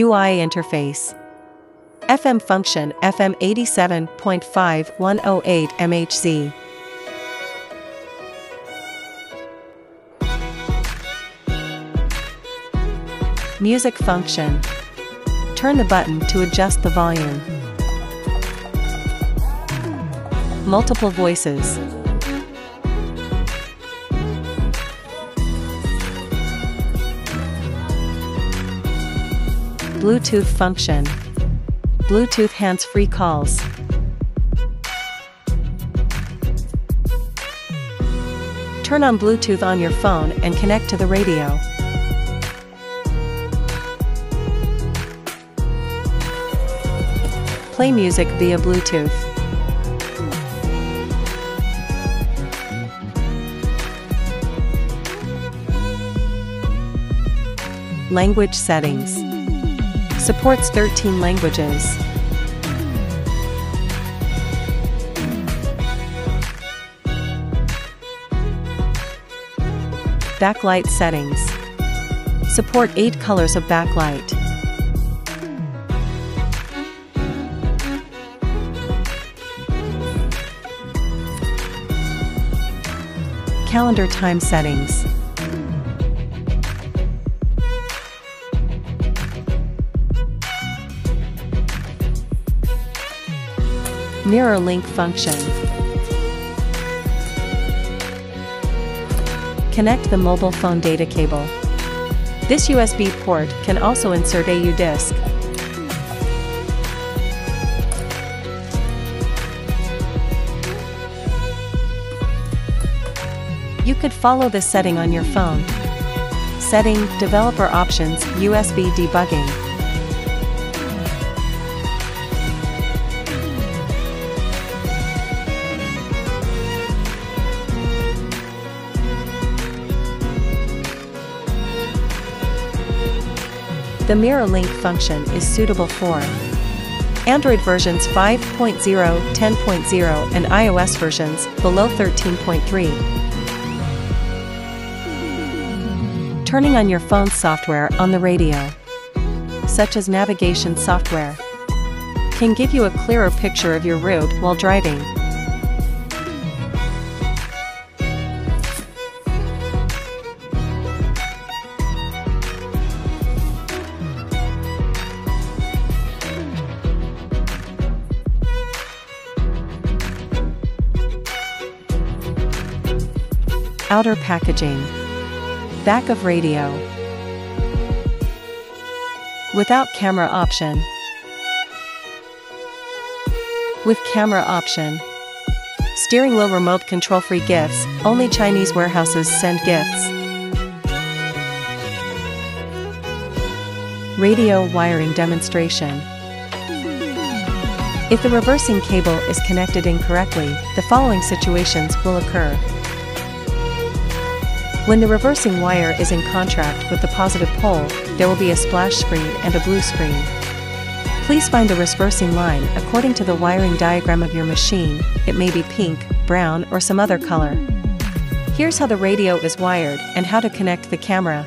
UI interface. FM function FM 87.5108 MHz. Music function. Turn the button to adjust the volume. Multiple voices. Bluetooth function. Bluetooth hands-free calls. Turn on Bluetooth on your phone and connect to the radio. Play music via Bluetooth. Language settings. Supports 13 languages. Backlight settings. Support 8 colors of backlight. Calendar time settings. Mirror link function. Connect the mobile phone data cable. This USB port can also insert a U disk. You could follow this setting on your phone. Setting, developer options, USB debugging. The mirror link function is suitable for Android versions 5.0, 10.0, and iOS versions below 13.3. Turning on your phone's software on the radio, such as navigation software, can give you a clearer picture of your route while driving. Outer packaging. Back of radio. Without camera option. With camera option. Steering wheel remote control free gifts, only Chinese warehouses send gifts. Radio wiring demonstration. If the reversing cable is connected incorrectly, the following situations will occur. When the reversing wire is in contact with the positive pole, there will be a splash screen and a blue screen. Please find the reversing line according to the wiring diagram of your machine. It may be pink, brown, or some other color. Here's how the radio is wired and how to connect the camera.